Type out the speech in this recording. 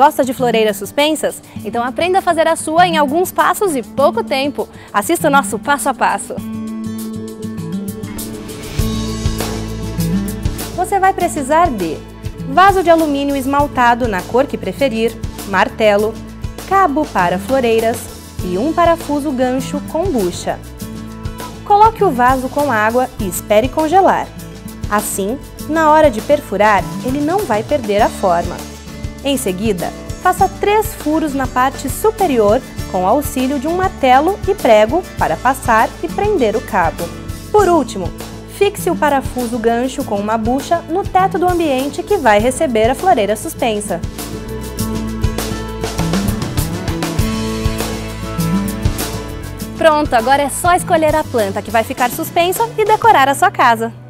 Gosta de floreiras suspensas? Então aprenda a fazer a sua em alguns passos e pouco tempo. Assista o nosso passo a passo. Você vai precisar de vaso de alumínio esmaltado na cor que preferir, martelo, cabo para floreiras e um parafuso gancho com bucha. Coloque o vaso com água e espere congelar. Assim, na hora de perfurar, ele não vai perder a forma. Em seguida, faça 3 furos na parte superior com o auxílio de um martelo e prego para passar e prender o cabo. Por último, fixe o parafuso gancho com uma bucha no teto do ambiente que vai receber a floreira suspensa. Pronto, agora é só escolher a planta que vai ficar suspensa e decorar a sua casa.